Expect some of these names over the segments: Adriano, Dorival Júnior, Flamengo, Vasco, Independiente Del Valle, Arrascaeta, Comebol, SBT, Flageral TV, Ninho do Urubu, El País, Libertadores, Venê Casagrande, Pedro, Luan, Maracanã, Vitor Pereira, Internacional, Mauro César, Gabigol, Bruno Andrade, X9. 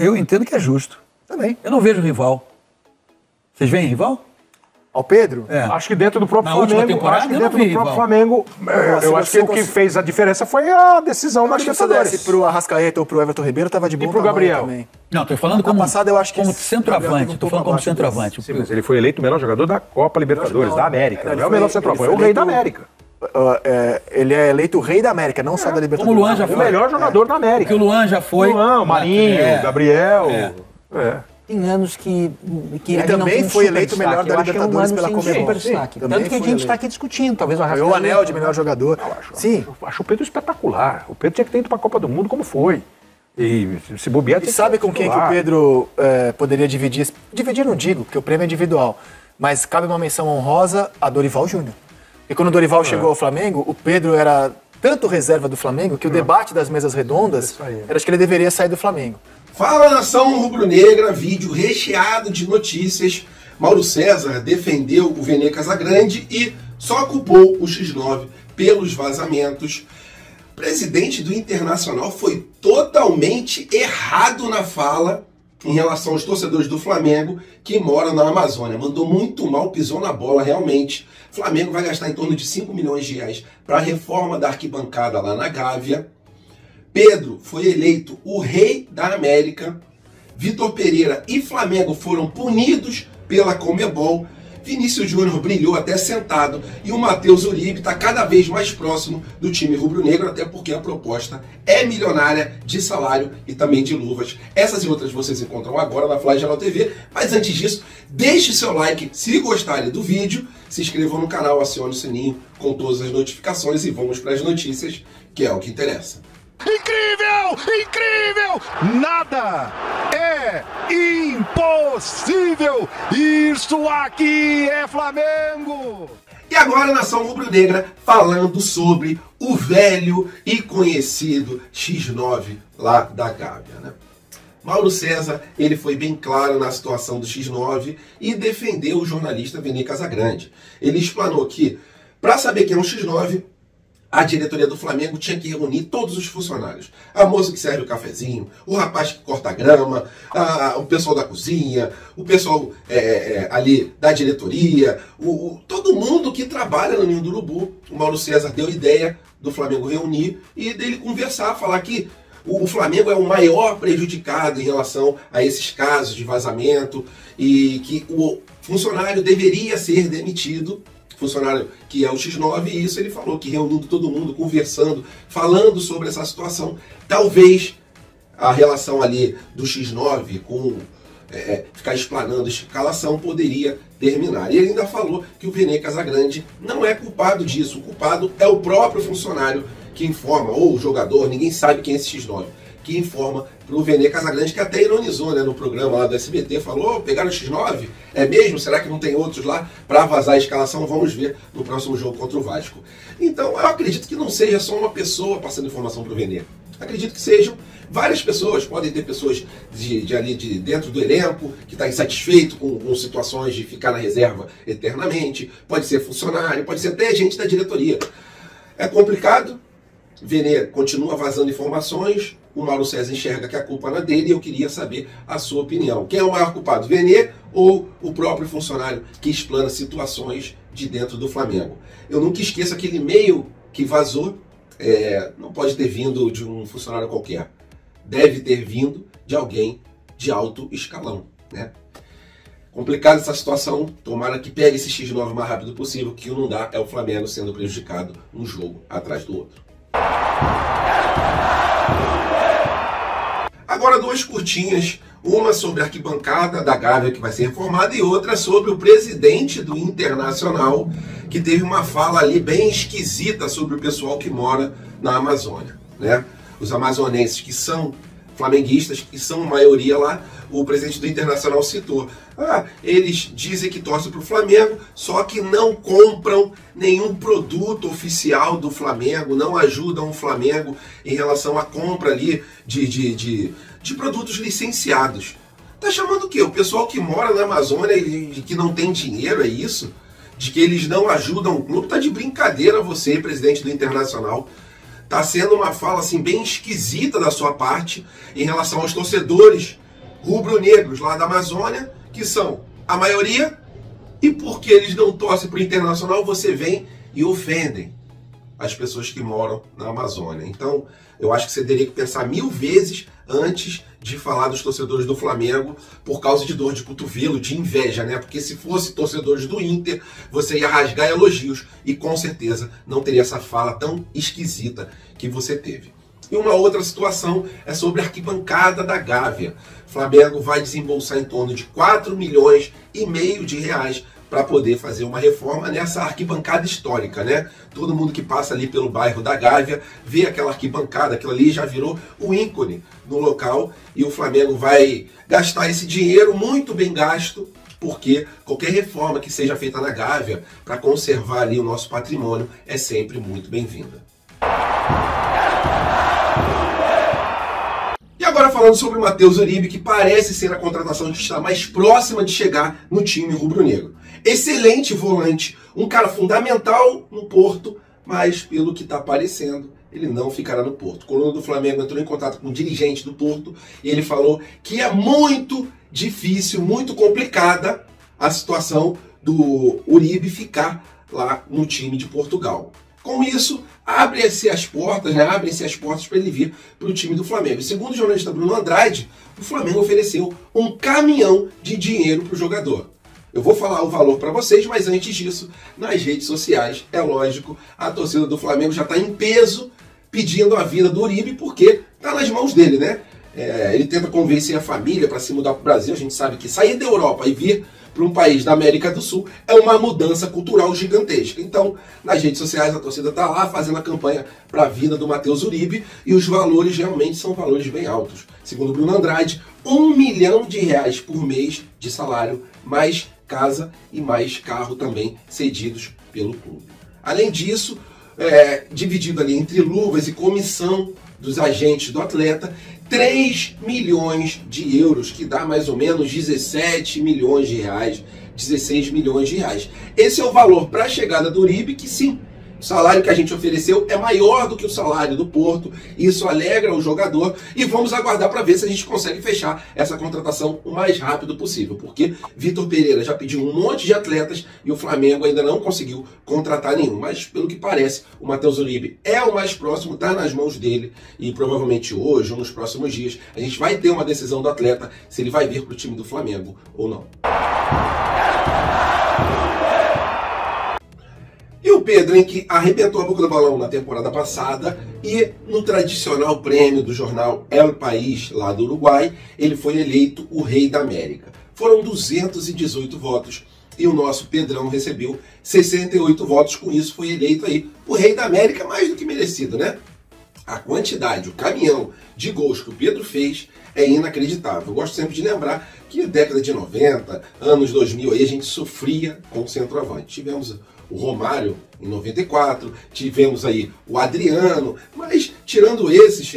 Eu entendo que é justo. Também. Eu não vejo rival. Vocês veem rival? Ao Pedro? É. Acho que dentro do próprio Flamengo. Acho que dentro do próprio Flamengo. Eu acho que o que fez a diferença foi a decisão da Libertadores. Se pro Arrascaeta ou pro Everton Ribeiro, tava de boa. E pro Gabriel. Também. Não, tô falando como centroavante. Tô falando como centroavante. Sim, mas ele foi eleito o melhor jogador da Copa Libertadores, da América. Não é o melhor centroavante, é o rei da América. Ele é eleito o rei da América, não só da Libertadores. Como o Luan já foi. O melhor jogador da América. Que o Luan já foi. Luan, o Marinho, o Gabriel. Tem anos que ele também foi eleito o melhor da Libertadores pela Comebol. Tanto que a gente está aqui discutindo, talvez o Arrascaeta. O anel de melhor jogador. Não, acho o Pedro espetacular. O Pedro tinha que ter ido para a Copa do Mundo como foi. E se bobear... E sabe com quem que o Pedro poderia dividir? Dividir não digo, porque o prêmio é individual. Mas cabe uma menção honrosa a Dorival Júnior. E quando o Dorival chegou ao Flamengo, o Pedro era tanto reserva do Flamengo que o debate das mesas redondas era de que ele deveria sair do Flamengo. Fala, nação rubro-negra, vídeo recheado de notícias. Mauro César defendeu o Venê Casagrande e só culpou o X9 pelos vazamentos. O presidente do Internacional foi totalmente errado na fala em relação aos torcedores do Flamengo que moram na Amazônia. Mandou muito mal, pisou na bola realmente. O Flamengo vai gastar em torno de 5 milhões de reais para a reforma da arquibancada lá na Gávea. Pedro foi eleito o rei da América. Vitor Pereira e Flamengo foram punidos pela Comebol. Vinícius Júnior brilhou até sentado. E o Matheus Uribe está cada vez mais próximo do time rubro-negro, até porque a proposta é milionária de salário e também de luvas. Essas e outras vocês encontram agora na Flageral TV. Mas antes disso, deixe seu like se gostarem do vídeo. Se inscrevam no canal, acione o sininho com todas as notificações e vamos para as notícias, que é o que interessa. Incrível! Incrível! Nada é impossível! Isso aqui é Flamengo! E agora, nação rubro-negra, falando sobre o velho e conhecido X9 lá da Gávea, né? Mauro César, ele foi bem claro na situação do X9 e defendeu o jornalista Venê Casagrande. Ele explanou que, para saber quem é um X9, a diretoria do Flamengo tinha que reunir todos os funcionários. A moça que serve o cafezinho, o rapaz que corta a grama, o pessoal da cozinha, o pessoal ali da diretoria, todo mundo que trabalha no Ninho do Urubu. O Mauro César deu ideia do Flamengo reunir e dele conversar, falar que o Flamengo é o maior prejudicado em relação a esses casos de vazamento e que o funcionário deveria ser demitido. Funcionário que é o X9, e isso ele falou que reunindo todo mundo, conversando, falando sobre essa situação, talvez a relação ali do X9 com ficar explanando a escalação poderia terminar. E ele ainda falou que o Venê Casagrande não é culpado disso, o culpado é o próprio funcionário que informa, ou o jogador, ninguém sabe quem é esse X9, que informa para o Venê Casagrande, que até ironizou, né, no programa lá do SBT, falou, pegaram o X9? É mesmo? Será que não tem outros lá para vazar a escalação? Vamos ver no próximo jogo contra o Vasco. Então, eu acredito que não seja só uma pessoa passando informação para o Venê. Acredito que sejam várias pessoas, podem ter pessoas de dentro do elenco, que está insatisfeito com situações de ficar na reserva eternamente, pode ser funcionário, pode ser até gente da diretoria. É complicado, Venê continua vazando informações, o Mauro César enxerga que a culpa não é dele e eu queria saber a sua opinião. Quem é o maior culpado, Venê ou o próprio funcionário que explana situações de dentro do Flamengo? Eu nunca esqueço aquele e-mail que vazou, não pode ter vindo de um funcionário qualquer, deve ter vindo de alguém de alto escalão, né? Complicada essa situação, tomara que pegue esse X9 o mais rápido possível, que o não dá é o Flamengo sendo prejudicado um jogo atrás do outro. Agora duas curtinhas, uma sobre a arquibancada da Gávea que vai ser reformada e outra sobre o presidente do Internacional, que teve uma fala ali bem esquisita sobre o pessoal que mora na Amazônia, né? Os amazonenses que são flamenguistas, que são a maioria lá, o presidente do Internacional citou. Ah, eles dizem que torcem para o Flamengo, só que não compram nenhum produto oficial do Flamengo, não ajudam o Flamengo em relação à compra ali de produtos licenciados. Tá chamando o quê? O pessoal que mora na Amazônia e que não tem dinheiro, é isso? De que eles não ajudam o clube? Tá de brincadeira você, presidente do Internacional. Tá sendo uma fala assim bem esquisita da sua parte em relação aos torcedores rubro-negros lá da Amazônia, que são a maioria, e porque eles não torcem para o Internacional, você vem e ofendem as pessoas que moram na Amazônia. Então, eu acho que você teria que pensar 1000 vezes antes de falar dos torcedores do Flamengo por causa de dor de cotovelo, de inveja, né? Porque se fosse torcedores do Inter, você ia rasgar elogios e com certeza não teria essa fala tão esquisita que você teve. E uma outra situação é sobre a arquibancada da Gávea. O Flamengo vai desembolsar em torno de 4 milhões e meio de reais para poder fazer uma reforma nessa arquibancada histórica, né? Todo mundo que passa ali pelo bairro da Gávea vê aquela arquibancada, aquilo ali já virou um ícone no local, e o Flamengo vai gastar esse dinheiro muito bem gasto, porque qualquer reforma que seja feita na Gávea para conservar ali o nosso patrimônio é sempre muito bem-vinda. Agora falando sobre o Matheus Uribe, que parece ser a contratação que está mais próxima de chegar no time rubro-negro. Excelente volante, um cara fundamental no Porto, mas pelo que está parecendo, ele não ficará no Porto. O coluna do Flamengo entrou em contato com o dirigente do Porto e ele falou que é muito difícil, muito complicada a situação do Uribe ficar lá no time de Portugal. Com isso, abrem-se as portas, né? Abrem-se as portas para ele vir para o time do Flamengo. E segundo o jornalista Bruno Andrade, o Flamengo ofereceu um caminhão de dinheiro para o jogador. Eu vou falar o valor para vocês, mas antes disso, nas redes sociais, é lógico, a torcida do Flamengo já está em peso pedindo a vinda do Uribe, porque está nas mãos dele, né? Ele tenta convencer a família para se mudar para o Brasil. A gente sabe que sair da Europa e vir para um país da América do Sul é uma mudança cultural gigantesca. Então, nas redes sociais, a torcida está lá fazendo a campanha para a vinda do Matheus Uribe, e os valores realmente são valores bem altos. Segundo Bruno Andrade, R$1 milhão por mês de salário, mais casa e mais carro também cedidos pelo clube. Além disso, dividido ali entre luvas e comissão dos agentes do atleta, 3 milhões de euros, que dá mais ou menos 17 milhões de reais, 16 milhões de reais. Esse é o valor para a chegada do Uribe, que sim, o salário que a gente ofereceu é maior do que o salário do Porto, isso alegra o jogador, e vamos aguardar para ver se a gente consegue fechar essa contratação o mais rápido possível, porque Vitor Pereira já pediu um monte de atletas e o Flamengo ainda não conseguiu contratar nenhum, mas pelo que parece, o Matheus Uribe é o mais próximo, está nas mãos dele, e provavelmente hoje ou nos próximos dias a gente vai ter uma decisão do atleta se ele vai vir para o time do Flamengo ou não. E o Pedro, hein, que arrebentou a boca do balão na temporada passada, e no tradicional prêmio do jornal El País, lá do Uruguai, ele foi eleito o Rei da América. Foram 218 votos e o nosso Pedrão recebeu 68 votos, com isso foi eleito aí o Rei da América, mais do que merecido, né? A quantidade, o caminhão de gols que o Pedro fez é inacreditável. Eu gosto sempre de lembrar que na década de 90, anos 2000, aí a gente sofria com o centroavante. Tivemos o Romário em 94, tivemos aí o Adriano, mas tirando esses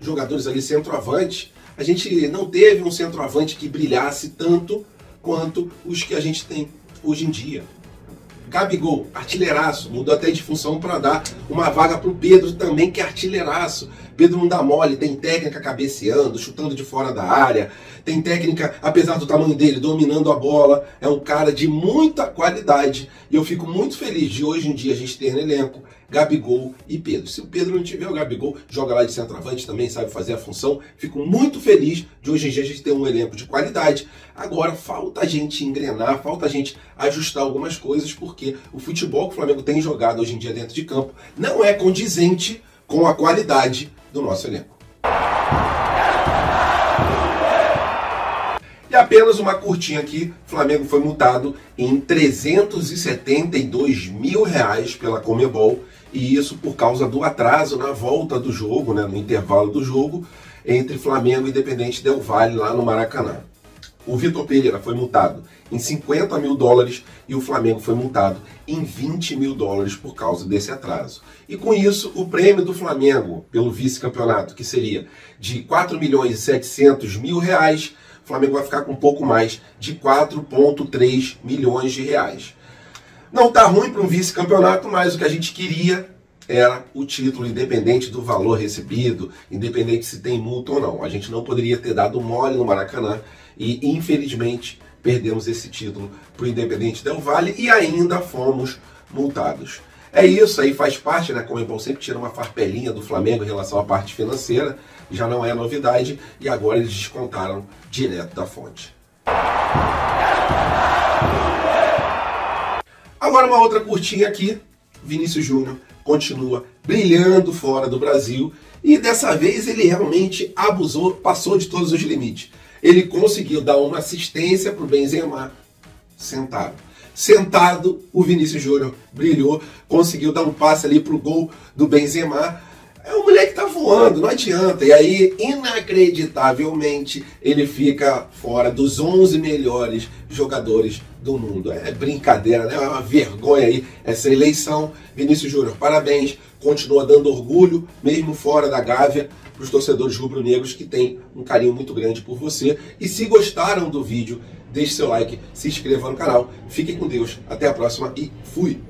jogadores ali centroavante, a gente não teve um centroavante que brilhasse tanto quanto os que a gente tem hoje em dia. Gabigol, artilheiraço, mudou até de função para dar uma vaga para o Pedro também, que é artilheiraço. Pedro não dá mole, tem técnica cabeceando, chutando de fora da área, tem técnica, apesar do tamanho dele, dominando a bola. É um cara de muita qualidade e eu fico muito feliz de hoje em dia a gente ter no elenco Gabigol e Pedro. Se o Pedro não tiver, o Gabigol joga lá de centroavante também, sabe fazer a função. Fico muito feliz de hoje em dia a gente ter um elenco de qualidade. Agora falta a gente engrenar, falta a gente ajustar algumas coisas, porque o futebol que o Flamengo tem jogado hoje em dia dentro de campo não é condizente com a qualidade do nosso elenco. E apenas uma curtinha aqui, o Flamengo foi multado em R$372 mil pela Comebol, e isso por causa do atraso na volta do jogo, né, no intervalo do jogo, entre Flamengo e Independiente Del Valle, lá no Maracanã. O Vitor Pereira foi multado em US$50 mil e o Flamengo foi multado em US$20 mil por causa desse atraso. E com isso, o prêmio do Flamengo pelo vice-campeonato, que seria de R$4.7 milhões, o Flamengo vai ficar com um pouco mais de R$4.3 milhões. Não tá ruim para um vice-campeonato, mas o que a gente queria era o título, independente do valor recebido, independente se tem multa ou não. A gente não poderia ter dado mole no Maracanã e, infelizmente, perdemos esse título para o Independiente Del Valle e ainda fomos multados. É isso, aí faz parte, né? Comebol sempre tira uma farpelinha do Flamengo em relação à parte financeira, já não é novidade, e agora eles descontaram direto da fonte. Agora uma outra curtinha aqui, Vinícius Júnior continua brilhando fora do Brasil e dessa vez ele realmente abusou, passou de todos os limites. Ele conseguiu dar uma assistência para o Benzema sentado. Sentado, o Vinícius Júnior brilhou, conseguiu dar um passe ali para o gol do Benzema. É um moleque que tá voando, não adianta. E aí, inacreditavelmente, ele fica fora dos 11 melhores jogadores do mundo. É brincadeira, né? É uma vergonha aí essa eleição. Vinícius Júnior, parabéns. Continua dando orgulho, mesmo fora da Gávea, para os torcedores rubro-negros que têm um carinho muito grande por você. E se gostaram do vídeo, deixe seu like, se inscreva no canal. Fiquem com Deus. Até a próxima e fui!